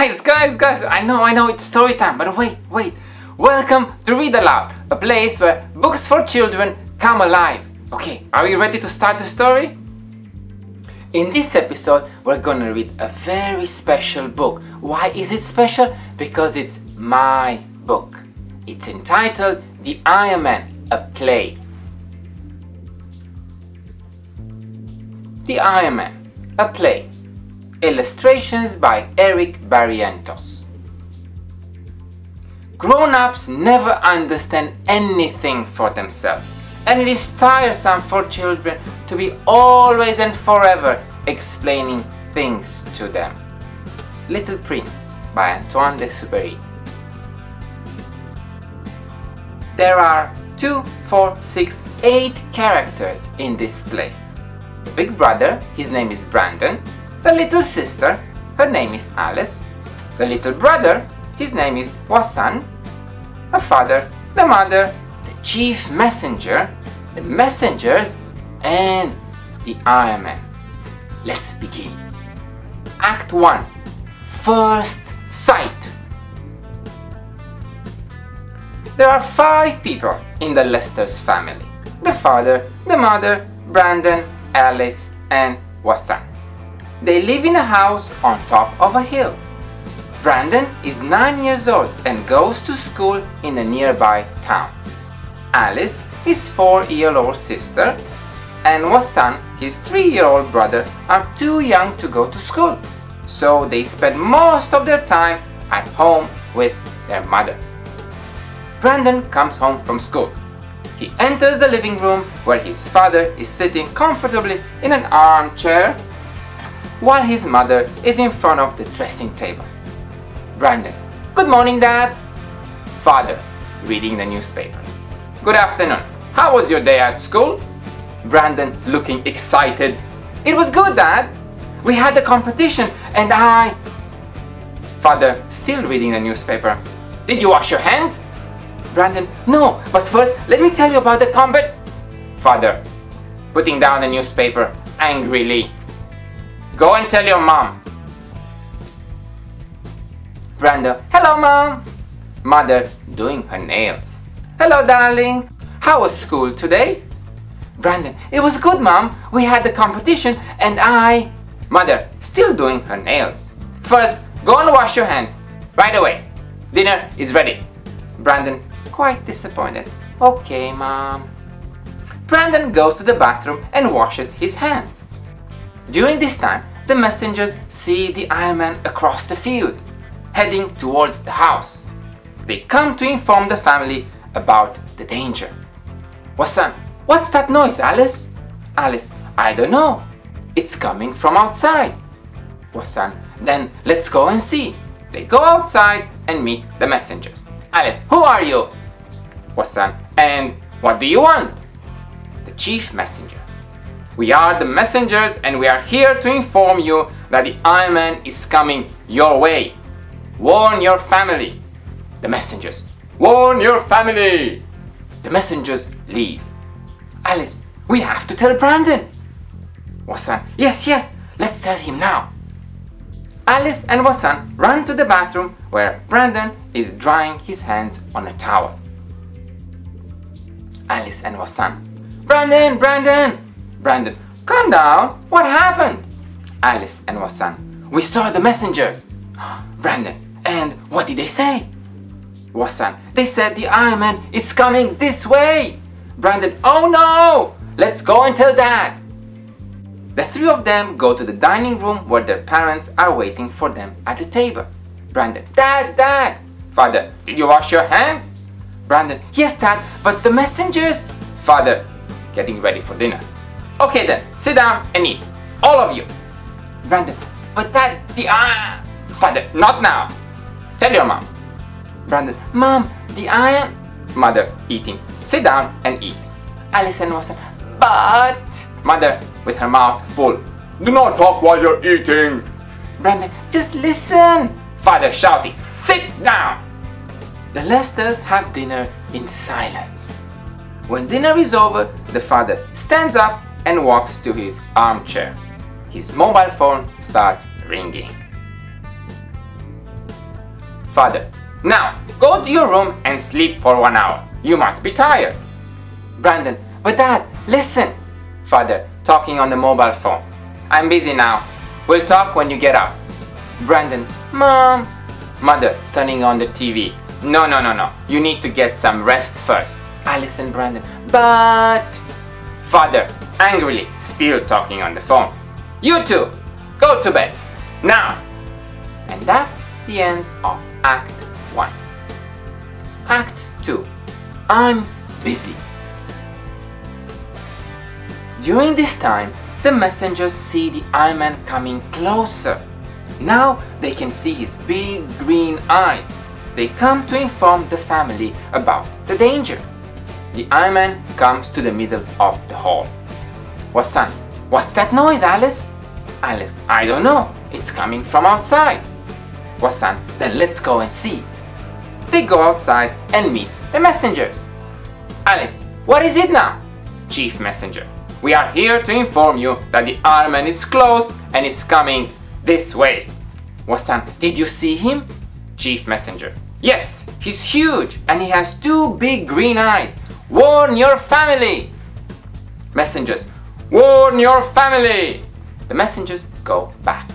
Guys, I know it's story time, but wait. Welcome to Read Aloud, a place where books for children come alive. Okay, are you ready to start the story? In this episode, we're gonna read a very special book. Why is it special? Because it's my book. It's entitled The Ironman, a Play. The Ironman, a Play. Illustrations by Eric Barrientos. Grown-ups never understand anything for themselves, and it is tiresome for children to be always and forever explaining things to them. Little Prince by Antoine de Saint-Exupéry. There are 2, 4, 6, 8 characters in this play. The big brother, his name is Brandon. The little sister, her name is Alice. The little brother, his name is Wassan. The father, the mother, the chief messenger, the messengers, and the Ironman. Let's begin. Act 1. First Sight. There are 5 people in the Lester's family. The father, the mother, Brandon, Alice, and Wassan. They live in a house on top of a hill. Brandon is 9 years old and goes to school in a nearby town. Alice, his 4-year-old sister, and Wassan, his 3-year-old brother, are too young to go to school, so they spend most of their time at home with their mother. Brandon comes home from school. He enters the living room where his father is sitting comfortably in an armchair, while his mother is in front of the dressing table. Brandon: "Good morning, Dad." Father, reading the newspaper: "Good afternoon. How was your day at school?" Brandon, looking excited: "It was good, Dad. We had a competition and I..." Father, still reading the newspaper: "Did you wash your hands?" Brandon: "No, but first let me tell you about the combat..." Father, putting down the newspaper angrily: "Go and tell your mom." Brandon: "Hello, Mom." Mother, doing her nails: "Hello, darling. How was school today?" Brandon: "It was good, Mom. We had the competition and I..." Mother, still doing her nails: "First, go and wash your hands. Right away. Dinner is ready." Brandon, quite disappointed: "Okay, Mom." Brandon goes to the bathroom and washes his hands. During this time, the messengers see the Ironman across the field, heading towards the house. They come to inform the family about the danger. Wassan: "What's that noise, Alice?" Alice: "I don't know. It's coming from outside." Wassan: "Then let's go and see." They go outside and meet the messengers. Alice: "Who are you?" Wassan: "And what do you want?" The chief messenger: "We are the messengers and we are here to inform you that the Ironman is coming your way. Warn your family." The messengers: "Warn your family." The messengers leave. Alice: "We have to tell Brandon." Wassan: Yes, let's tell him now." Alice and Wassan run to the bathroom where Brandon is drying his hands on a towel. Alice and Wassan: Brandon! Brandon: "Calm down, what happened?" Alice and Wassan: "We saw the messengers." Brandon: "And what did they say?" Wassan: "They said the Ironman is coming this way." Brandon: "Oh no! Let's go and tell Dad." The 3 of them go to the dining room where their parents are waiting for them at the table. Brandon: Dad! Father: "Did you wash your hands?" Brandon: "Yes, Dad, but the messengers..." Father, getting ready for dinner: "Okay then, sit down and eat, all of you." Brandon: "But Dad, Father: "Not now. Tell your mom." Brandon: "Mom, Mother, eating: "Sit down and eat." Alice and Wassan: "But..." Mother, with her mouth full: "Do not talk while you're eating." Brandon: "Just listen." Father, shouting: "Sit down." The Lesters have dinner in silence. When dinner is over, the father stands up and walks to his armchair. His mobile phone starts ringing. father. Now, go to your room and sleep for 1 hour. You must be tired. Brandon, but Dad, listen. Father, talking on the mobile phone. I'm busy now. We'll talk when you get up. Brandon, Mom. Mother, turning on the TV. No, no, no, no. You need to get some rest first. Alice and Brandon, but... Father, angrily, still talking on the phone. You two, go to bed. Now. And that's the end of Act 1. Act 2. I'm busy. During this time, the messengers see the Ironman coming closer. Now they can see his big green eyes. They come to inform the family about the danger. The Ironman comes to the middle of the hall. Wasan, what's that noise, Alice? Alice, I don't know. It's coming from outside. Wasan, then let's go and see. They go outside and meet the messengers. Alice, what is it now? Chief messenger, we are here to inform you that the Ironman is close and is coming this way. Wasan, did you see him? Chief messenger, yes, he's huge and he has two big green eyes. Warn your family! Messengers, warn your family! The messengers go back.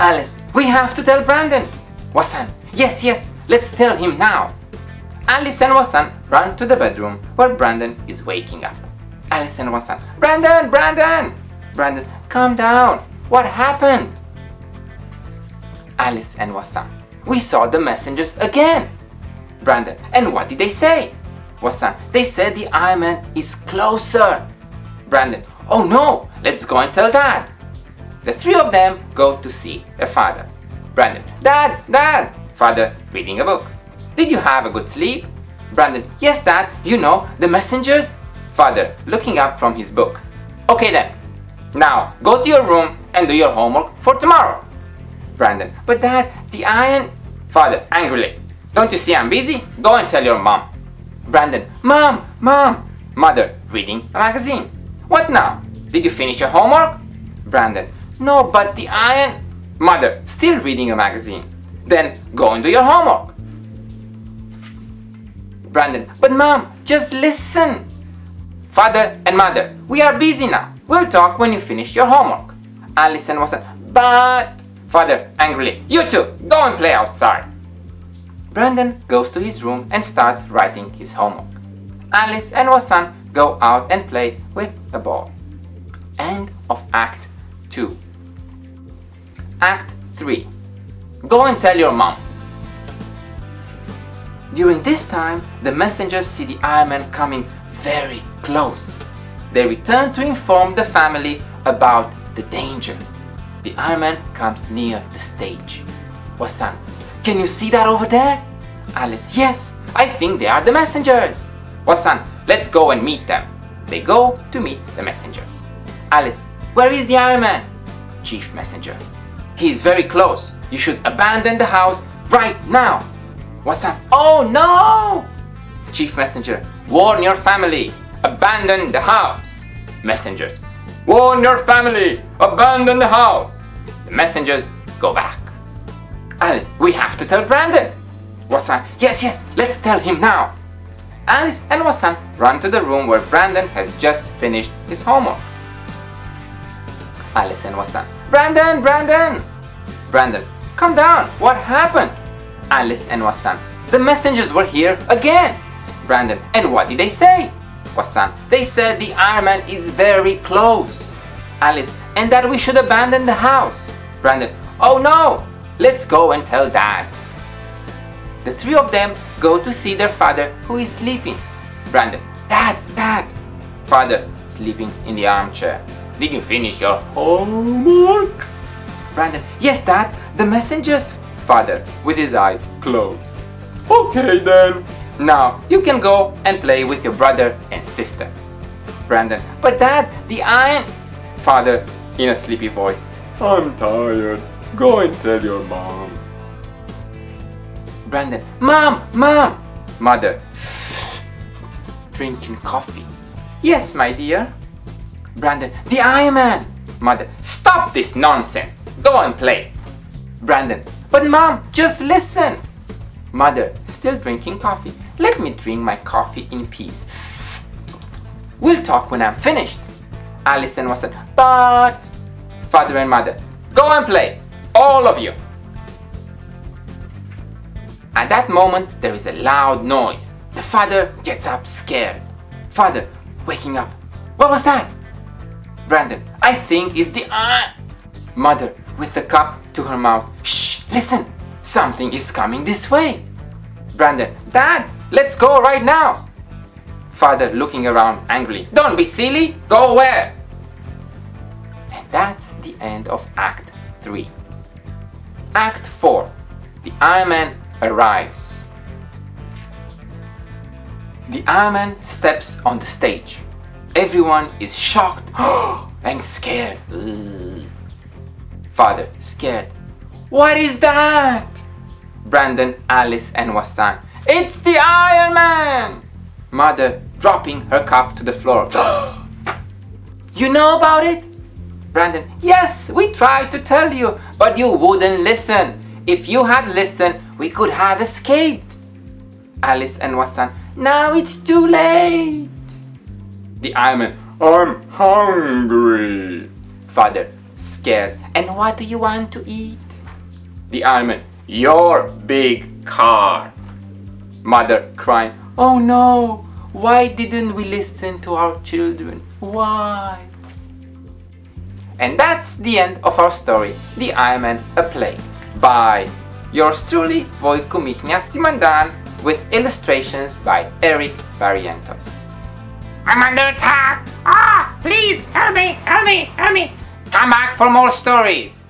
Alice, we have to tell Brandon! Wasan, yes, yes, let's tell him now! Alice and Wasan run to the bedroom where Brandon is waking up. Alice and Wasan, Brandon, Brandon! Brandon, calm down, what happened? Alice and Wasan, we saw the messengers again! Brandon, and what did they say? Wasan, they said the Ironman is closer. Brandon, oh no, let's go and tell Dad. The three of them go to see their father. Brandon, Dad, Dad. Father, reading a book. Did you have a good sleep? Brandon, yes Dad, you know, the messengers. Father, looking up from his book. Okay then, now go to your room and do your homework for tomorrow. Brandon, but Dad, the iron. Father, angrily, don't you see I'm busy? Go and tell your mom. Brandon, Mom, Mom. Mother, reading a magazine. What now? Did you finish your homework? Brandon, no, but the iron. Mother, still reading a magazine. Then go and do your homework. Brandon, but Mom, just listen. Father and Mother, we are busy now. We'll talk when you finish your homework. Alice and Wasan, but. Father, angrily, you two, go and play outside. Brandon goes to his room and starts writing his homework. Alice and Wasan go out and play with the ball. End of Act 2. Act 3. Go and tell your mom. During this time, the messengers see the Ironman coming very close. They return to inform the family about the danger. The Ironman comes near the stage. Wasan, can you see that over there? Alice, yes, I think they are the messengers. Wasan, let's go and meet them. They go to meet the messengers. Alice, where is the Ironman? Chief messenger, he is very close. You should abandon the house right now. Wasan, oh no! Chief messenger, warn your family, abandon the house. Messengers, warn your family, abandon the house. The messengers go back. Alice, we have to tell Brandon. Wasan, yes, yes, let's tell him now. Alice and Wasan run to the room where Brandon has just finished his homework. Alice and Wasan, Brandon, Brandon. Brandon, come down, what happened? Alice and Wasan, the messengers were here again. Brandon, and what did they say? Wasan, they said the Ironman is very close. Alice, and that we should abandon the house. Brandon, oh no. Let's go and tell Dad. The three of them go to see their father who is sleeping. Brandon, Dad, Dad. Father, sleeping in the armchair. Did you finish your homework? Brandon, yes Dad, the messengers. Father, with his eyes closed. Okay then. Now you can go and play with your brother and sister. Brandon, but Dad, the iron. Father, in a sleepy voice. I'm tired. Go and tell your mom. Brandon, Mom, Mom. Mother, drinking coffee. Yes, my dear. Brandon, the Ironman. Mother, stop this nonsense. Go and play. Brandon, But mom, just listen. Mother, still drinking coffee. Let me drink my coffee in peace. We'll talk when I'm finished. Alice and Watson, but... Father and mother, go and play, all of you. At that moment, there is a loud noise. The father gets up scared. Father, waking up, what was that? Brandon, I think it's the eye. Mother, with the cup to her mouth, shh, listen, something is coming this way. Brandon, Dad, let's go right now. Father, looking around angrily, don't be silly, go where? And that's the end of Act 3. Act 4, the Ironman arrives. The Ironman steps on the stage. Everyone is shocked and scared. Father, scared. What is that? Brandon, Alice and Wasan. It's the Ironman! Mother, dropping her cup to the floor. You know about it? Brandon, yes, we tried to tell you, but you wouldn't listen. If you had listened, we could have escaped. Alice and Wasan, now it's too late. The Ironman, I'm hungry. Father, scared. And what do you want to eat? The Ironman, your big car. Mother, crying, oh no, why didn't we listen to our children? Why? And that's the end of our story, The Ironman, a Play, by yours truly, Voicu Mihnea Simandan, with illustrations by Eric Barrientos. I'm under attack! Ah, please, help me, help me, help me! Come back for more stories!